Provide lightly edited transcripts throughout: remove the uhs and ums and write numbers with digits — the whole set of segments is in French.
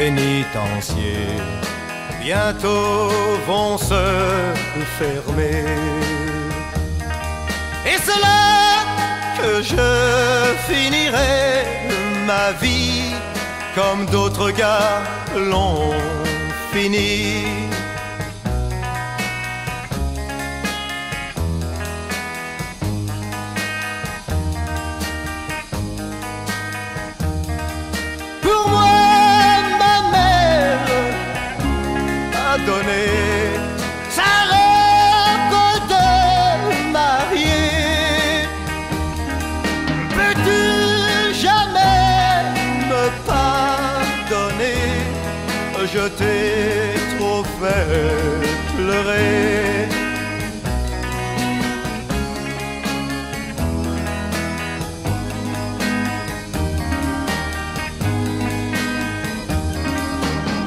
pénitencier bientôt vont se fermer. Et c'est là que je finirai ma vie comme d'autres gars l'ont fini. Pour moi, ma mère a donné sa robe de mariée. Peux-tu jamais me pardonner? Je t'ai trop fait pleurer.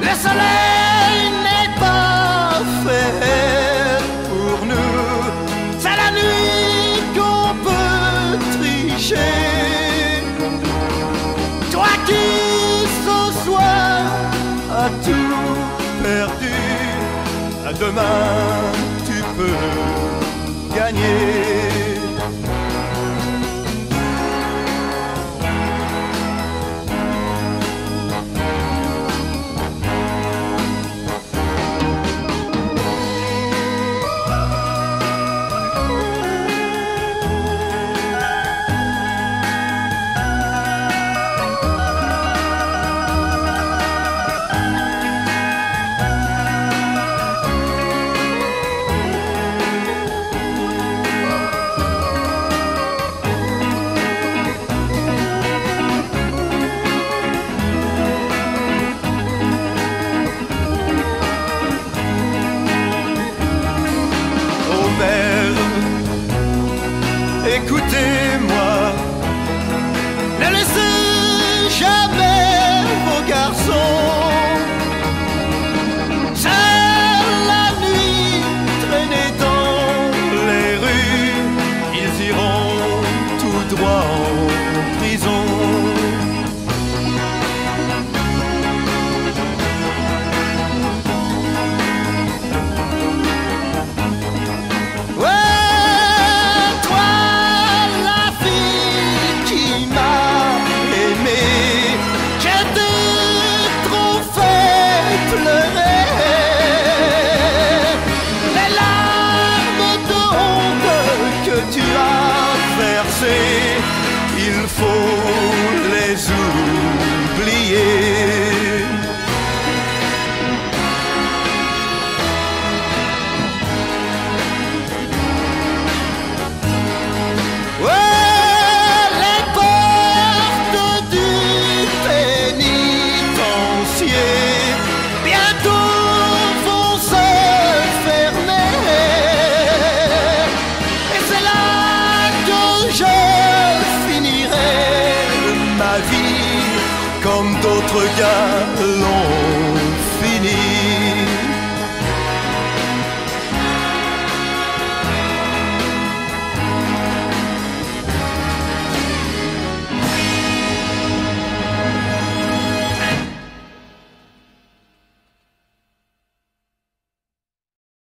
Le soleil n'est pas fait pour nous, c'est la nuit qu'on peut tricher. Toi qui ce soir as tout perdu, à demain tu peux gagner. Écoutez-moi, ne laissez jamais vos garçons seul la nuit traîner dans les rues. Ils iront tout droit en prison. Il faut les oublier. Ouais, les portes du pénitencier bientôt vont se fermer. Et c'est là que je finirai ma vie comme d'autres gars l'ont.